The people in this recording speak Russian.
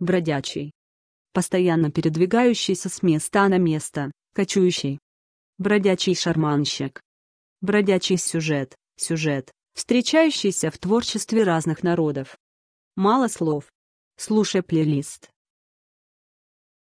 бродячий, постоянно передвигающийся с места на место, кочующий, бродячий шарманщик, бродячий сюжет, встречающийся в творчестве разных народов. Мало слов. Слушай плейлист.